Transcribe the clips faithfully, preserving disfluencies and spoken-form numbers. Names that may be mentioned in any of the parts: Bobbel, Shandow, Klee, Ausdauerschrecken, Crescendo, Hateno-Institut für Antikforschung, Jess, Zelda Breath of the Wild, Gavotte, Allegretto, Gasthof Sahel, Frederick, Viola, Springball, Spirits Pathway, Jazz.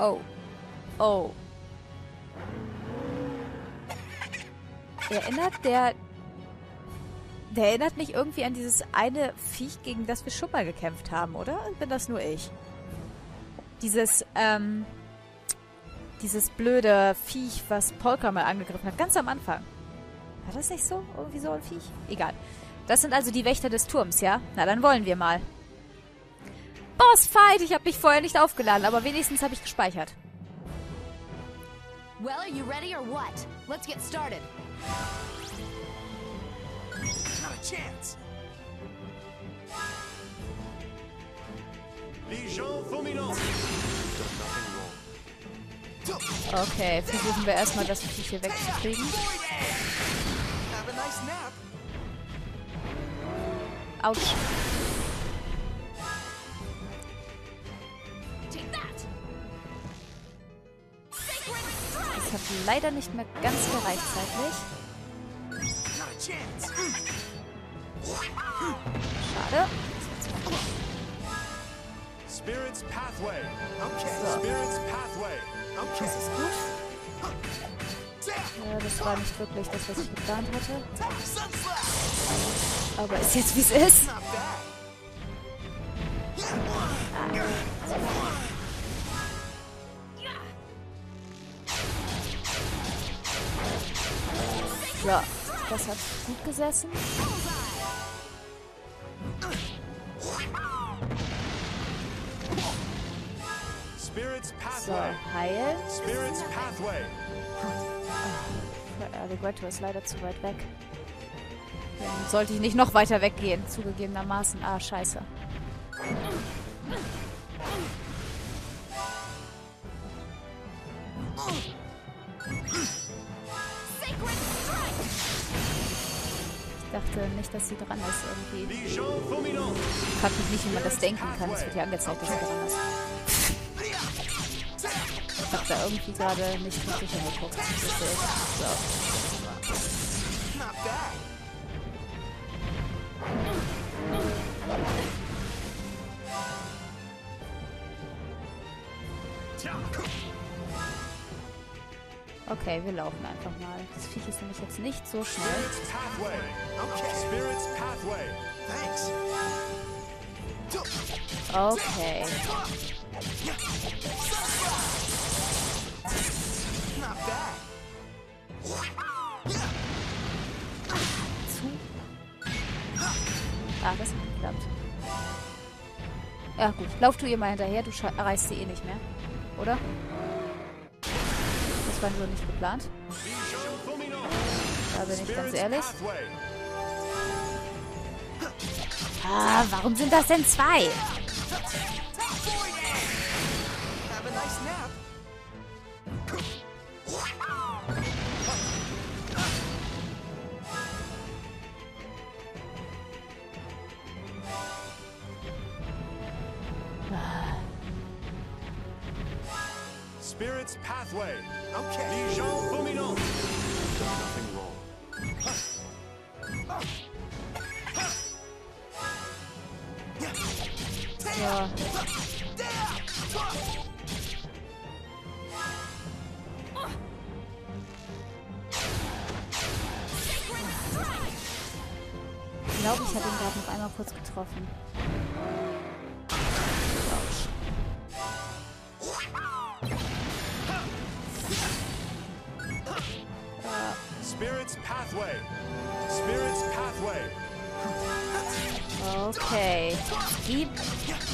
Oh. Oh. Erinnert der... Der erinnert mich irgendwie an dieses eine Viech, gegen das wir schon mal gekämpft haben, oder? Bin das nur ich? Dieses, ähm... Dieses blöde Viech, was Polka mal angegriffen hat. Ganz am Anfang. War das nicht so? Irgendwie so ein Viech? Egal. Das sind also die Wächter des Turms, ja? Na, dann wollen wir mal. Bossfight! Ich habe mich vorher nicht aufgeladen, aber wenigstens habe ich gespeichert. Well, are you ready or what? Let's get started. Not a chance. Okay, versuchen wir erstmal das Viech hier wegzukriegen. Autsch. Ich habe leider nicht mehr ganz gereicht zeitlich. Schade. Spirits Pathway. Spirits Pathway. Das ist gut. Ja, das war nicht wirklich das, was ich geplant hatte. Aber ist jetzt, wie es ist. Ja, das hat gut gesessen. So, heilen. Oh, Allegretto ist leider zu weit weg. Dann sollte ich nicht noch weiter weggehen, zugegebenermaßen. Ah, scheiße. Nicht, dass sie dran ist irgendwie. Ich frag mich nicht, wie man das denken kann. Es wird ja angezeigt, dass sie dran ist. Ich hab da irgendwie gerade nicht richtig hingeguckt. Okay, wir laufen einfach mal. Das Viech ist nämlich jetzt nicht so schnell. Okay. Zu. Ah, das hat geklappt. Ja gut, lauf du ihr mal hinterher, du erreichst sie eh nicht mehr. Oder? War so nicht geplant. Da bin ich ganz ehrlich. Ah, warum sind das denn zwei? Spirits Pathway. Okay. Dijon Fuminant. Nothing wrong. Ja. Ich glaube, ich habe ihn gerade noch einmal kurz getroffen. Okay. Die,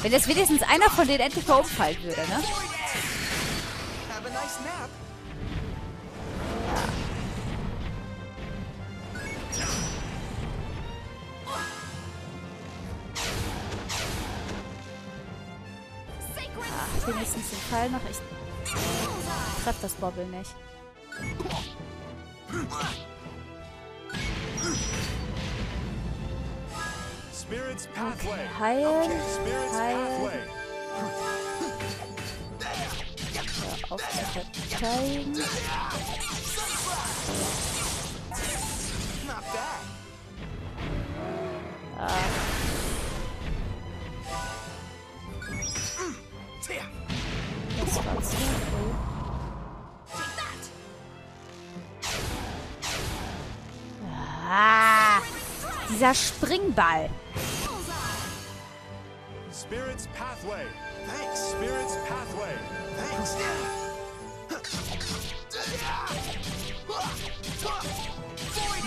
wenn jetzt wenigstens einer von denen endlich mal umfallen würde, ne? Ach, wenigstens den Fall noch. Ich treffe das Bobbel nicht. Okay, heilen, heilen. Ja, auf zu verteidigen. Ah. This one's painful. Ah, dieser Springball. Spirits Pathway. Thanks, Spirits Pathway. Thanks.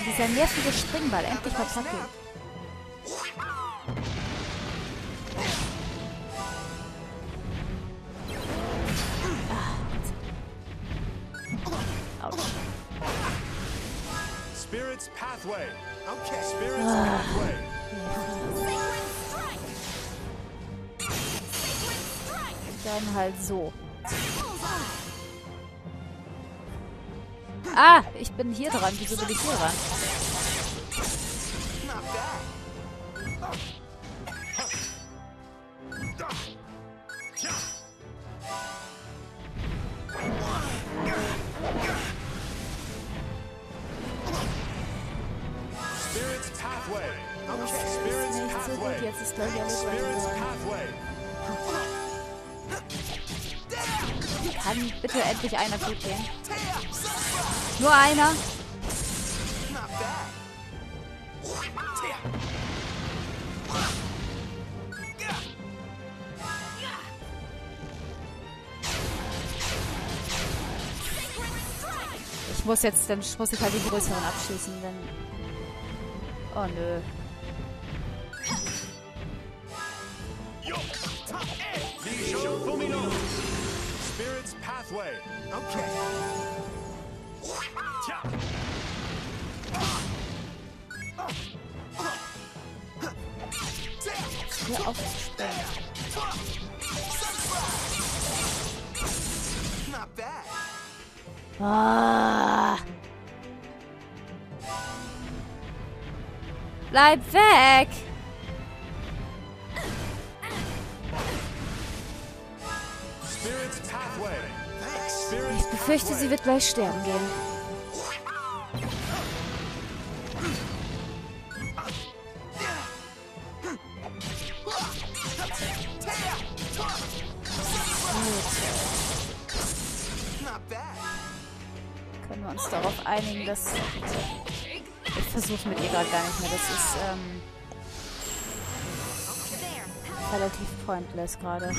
Dieser nervige Springball, endlich mal packen. Spirits Pathway. Okay, Spirits Pathway. Dann halt so. Ah, ich bin hier dran. Wieso bin ich hier dran? Kann bitte endlich einer gut gehen. Nur einer. Ich muss jetzt, dann muss ich halt die größeren abschießen, denn... Oh nö. Way. Okay. Hier aufstellen. Not bad. Ah. Bleib weg. Spirits Pathway. Ich befürchte, sie wird gleich sterben gehen. Gut. Können wir uns darauf einigen, dass... Ich versuche mit ihr gerade gar nicht mehr. Das ist ähm, relativ pointless gerade.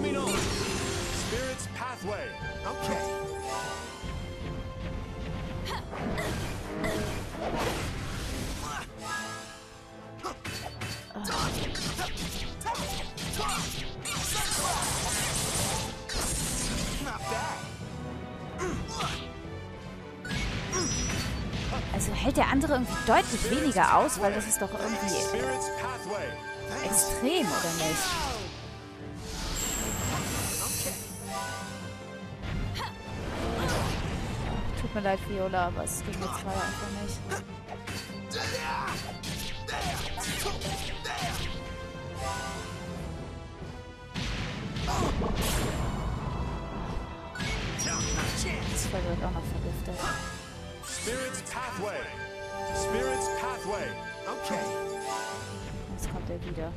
Spirits Pathway. Okay. Also hält der andere irgendwie deutlich weniger aus, weil das ist doch irgendwie extrem, oder nicht? Tut mir leid, Viola, aber es ging jetzt gerade einfach nicht. Das Frederick auch noch vergiftet. Spirits Pathway. Spirits Pathway. Okay. Jetzt kommt er wieder.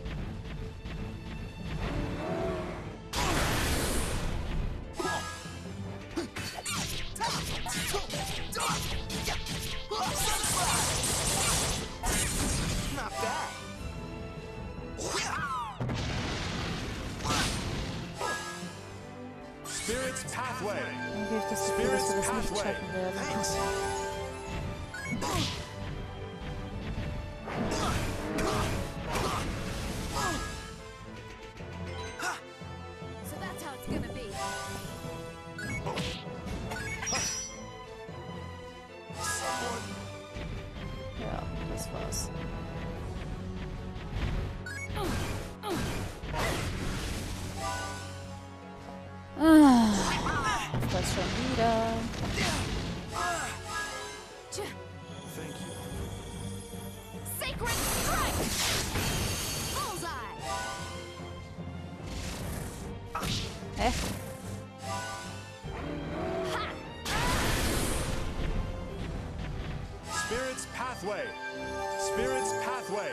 Spirits Pathway. Dann gilt das Gefühl, dass wir das nicht schaffen werden. So that's how it's gonna be. Ja, das war's. Schon wieder. Hä? Spirits Pathway. Spirits Pathway.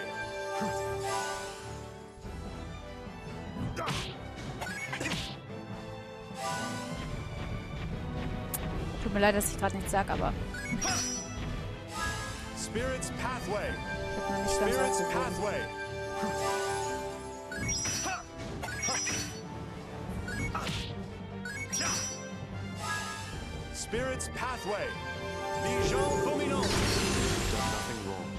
Tut mir leid, dass ich gerade nichts sage, aber... Spirits Pathway. Ich hab nicht Spirits Pathway. Spirits Pathway. Dijon Dominant. Nothing wrong.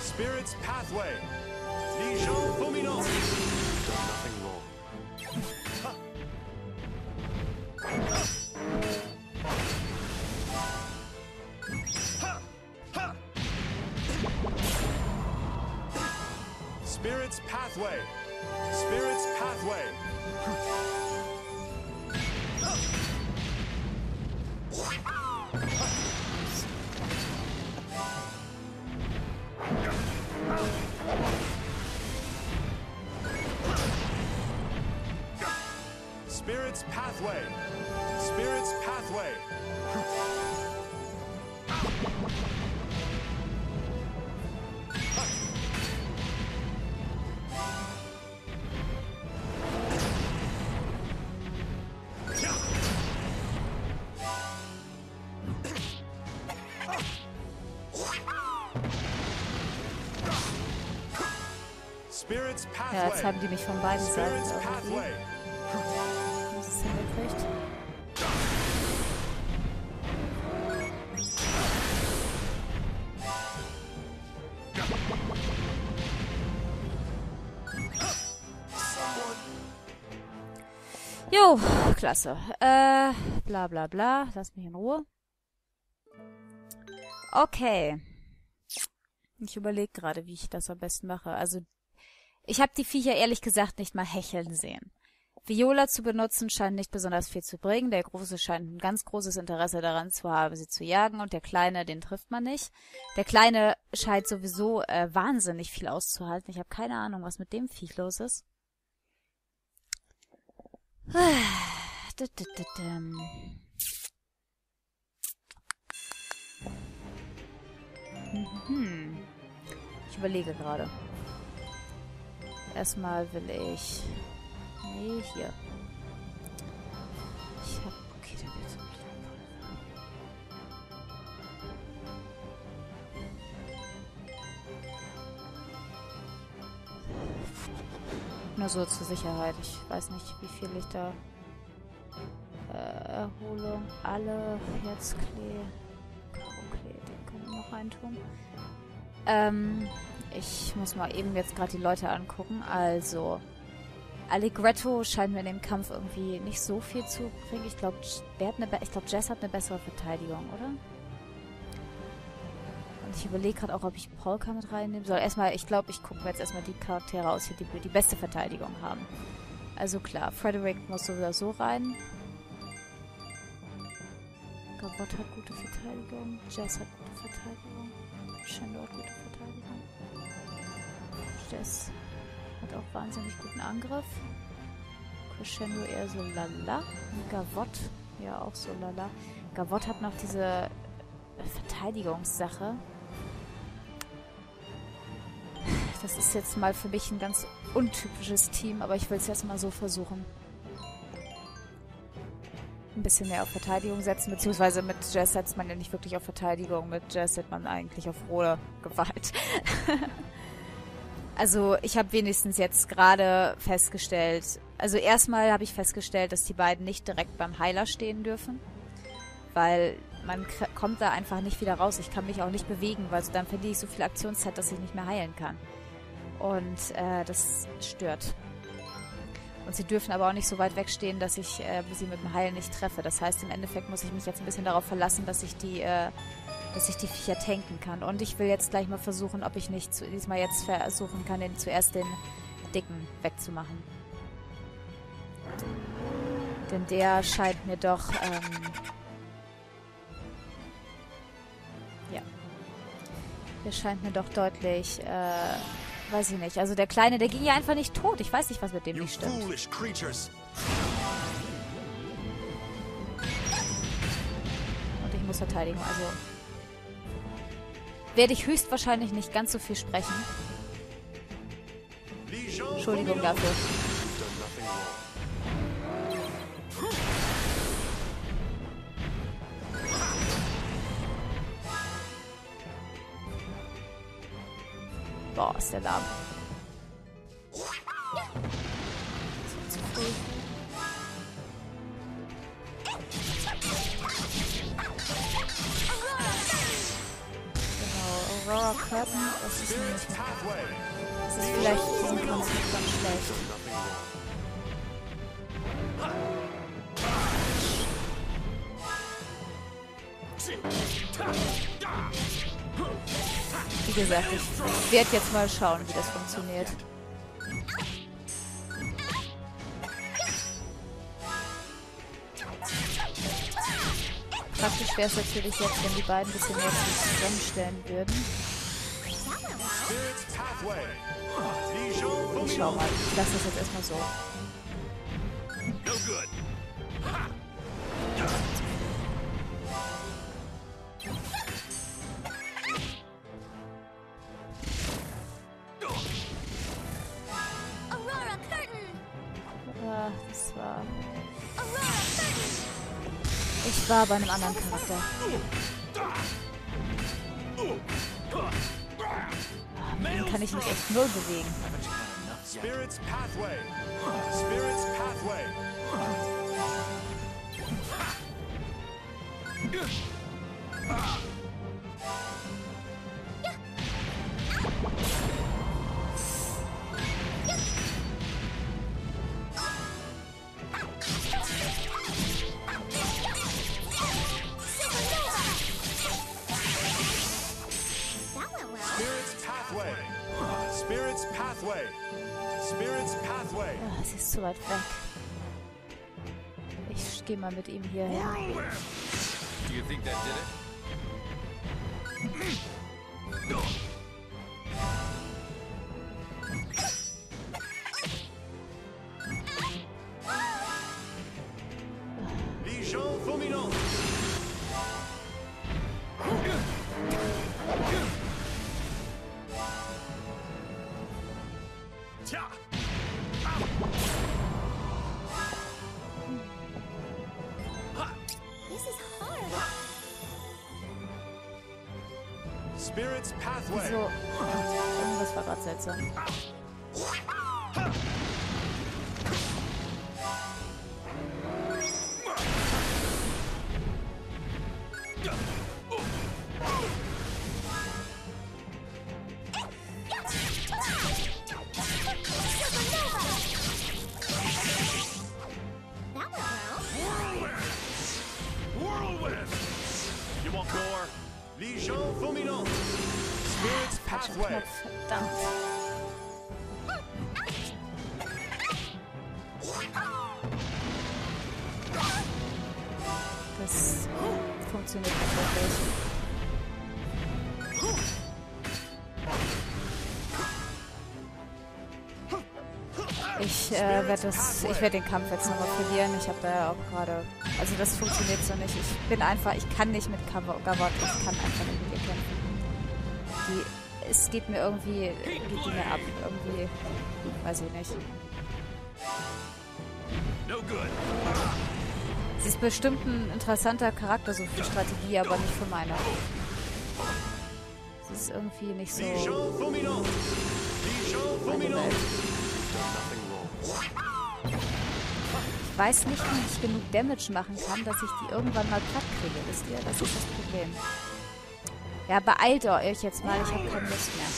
Spirits Pathway. Dijon Dominant. Nothing wrong. Spirits Pathway. Spirits Pathway. Spirits Pathway. Spirits Pathway. Ja, jetzt haben die mich von beiden Seiten irgendwie. Das ist hingekriegt. Jo, klasse. Äh, bla bla bla. Lass mich in Ruhe. Okay. Ich überlege gerade, wie ich das am besten mache. Also, ich habe die Viecher ehrlich gesagt nicht mal hecheln sehen. Viola zu benutzen scheint nicht besonders viel zu bringen. Der Große scheint ein ganz großes Interesse daran zu haben, sie zu jagen. Und der Kleine, den trifft man nicht. Der Kleine scheint sowieso äh, wahnsinnig viel auszuhalten. Ich habe keine Ahnung, was mit dem Viech los ist. Ich überlege gerade. Erstmal will ich... Nee, hier. Ich hab... Okay, da wird's ein bisschen... Nur so zur Sicherheit. Ich weiß nicht, wie viel ich da... Äh, Erholung. Alle. Jetzt Klee. Okay, den können wir noch reintun. Ähm... Ich muss mal eben jetzt gerade die Leute angucken. Also, Allegretto scheint mir in dem Kampf irgendwie nicht so viel zu bringen. Ich glaube, glaub, Jazz hat eine bessere Verteidigung, oder? Und ich überlege gerade auch, ob ich Polka mit reinnehmen soll. Erstmal, ich glaube, ich gucke mir jetzt erstmal die Charaktere aus, die die beste Verteidigung haben. Also klar, Frederick muss sowieso rein. Gavotte hat gute Verteidigung. Jazz hat gute Verteidigung. Shandow hat gute Verteidigung. Jess hat auch wahnsinnig guten Angriff. Crescendo eher so lala. Gavotte, ja auch so lala. Gavotte hat noch diese Verteidigungssache. Das ist jetzt mal für mich ein ganz untypisches Team, aber ich will es jetzt mal so versuchen. Ein bisschen mehr auf Verteidigung setzen, beziehungsweise mit Jazz setzt man ja nicht wirklich auf Verteidigung, mit Jazz setzt man eigentlich auf rohe Gewalt. Also ich habe wenigstens jetzt gerade festgestellt, also erstmal habe ich festgestellt, dass die beiden nicht direkt beim Heiler stehen dürfen, weil man kommt da einfach nicht wieder raus. Ich kann mich auch nicht bewegen, weil so dann verliere ich so viel Aktionszeit, dass ich nicht mehr heilen kann. Und äh, das stört. Und sie dürfen aber auch nicht so weit wegstehen, dass ich äh, sie mit dem Heilen nicht treffe. Das heißt, im Endeffekt muss ich mich jetzt ein bisschen darauf verlassen, dass ich die... Äh, dass ich die Viecher tanken kann. Und ich will jetzt gleich mal versuchen, ob ich nicht zu, diesmal jetzt versuchen kann, den, zuerst den Dicken wegzumachen. Denn der scheint mir doch... Ähm, ja. Der scheint mir doch deutlich... Äh, weiß ich nicht. Also der Kleine, der ging ja einfach nicht tot. Ich weiß nicht, was mit dem nicht stimmt. Und ich muss verteidigen, also... werde ich höchstwahrscheinlich nicht ganz so viel sprechen. Entschuldigung dafür. Boah, ist der Lahm. Rauer Körper, das ist nicht. Das ist vielleicht diesen Prinzip ganz schlecht. Wie gesagt, ich werde jetzt mal schauen, wie das funktioniert. Praktisch wäre es natürlich jetzt, wenn die beiden ein bisschen mehr zusammenstellen würden. Ich schau mal, ich lasse das jetzt erstmal so. Ah, das war... Ich war bei einem anderen Charakter. Den kann ich mich echt null bewegen. Spirits Pathway. Spirits Pathway. Spirits Pathway. Spirits Pathway. Ah, es ist zu weit weg. Ich gehe mal mit ihm hier hin. Do you think that did it? No. Spirits Pathway. So, das war gerade seltsam. Verdammt. Das funktioniert nicht wirklich. Ich äh, werde das, ich werde den Kampf jetzt nochmal verlieren. Ich habe da auch gerade, also das funktioniert so nicht. Ich bin einfach, ich kann nicht mit Gavotte, ich kann einfach nicht mit ihr kämpfen. Die Es geht mir irgendwie, geht die mir ab, irgendwie, weiß ich nicht. Sie ist bestimmt ein interessanter Charakter, so für Strategie, aber nicht für meine. Sie ist irgendwie nicht so... Ich weiß nicht, wie ich genug Damage machen kann, dass ich die irgendwann mal platt kriege, wisst ihr? Das ist das Problem. Ja, beeilt euch jetzt mal, ich hab keine Lust mehr.